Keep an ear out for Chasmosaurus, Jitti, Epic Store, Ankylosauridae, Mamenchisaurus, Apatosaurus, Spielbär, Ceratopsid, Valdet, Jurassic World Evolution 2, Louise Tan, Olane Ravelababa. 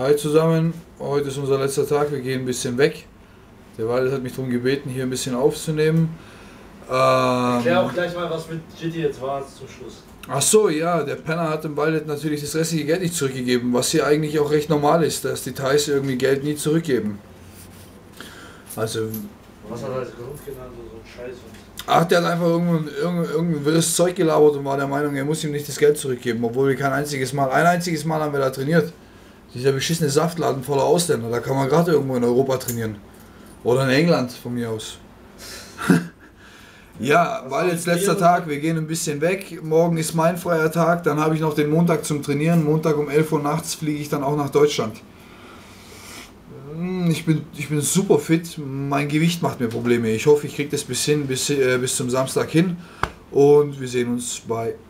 Hi zusammen, heute ist unser letzter Tag, wir gehen ein bisschen weg. Der Valdet hat mich darum gebeten, hier ein bisschen aufzunehmen. Ich erkläre auch gleich mal, was mit Jitti jetzt war zum Schluss. Ach so, ja, der Penner hat dem Valdet natürlich das restliche Geld nicht zurückgegeben, was hier eigentlich auch recht normal ist, dass die Thais irgendwie Geld nie zurückgeben. Also... Was hat er als Grund genannt, so ein Scheiß? Ach, der hat einfach irgendein wirres Zeug gelabert und war der Meinung, er muss ihm nicht das Geld zurückgeben, obwohl wir ein einziges Mal haben wir da trainiert. Dieser beschissene Saftladen voller Ausländer, da kann man gerade irgendwo in Europa trainieren. Oder in England, von mir aus. Ja, weil jetzt letzter Tag, wir gehen ein bisschen weg. Morgen ist mein freier Tag, dann habe ich noch den Montag zum Trainieren. Montag um 11 Uhr nachts fliege ich dann auch nach Deutschland. Ich bin super fit, mein Gewicht macht mir Probleme. Ich hoffe, ich kriege das bis zum Samstag hin. Und wir sehen uns bei...